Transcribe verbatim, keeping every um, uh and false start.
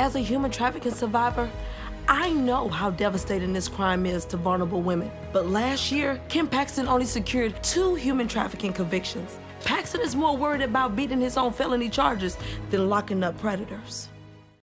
As a human trafficking survivor, I know how devastating this crime is to vulnerable women. But last year, Kim Paxton only secured two human trafficking convictions. Paxton is more worried about beating his own felony charges than locking up predators.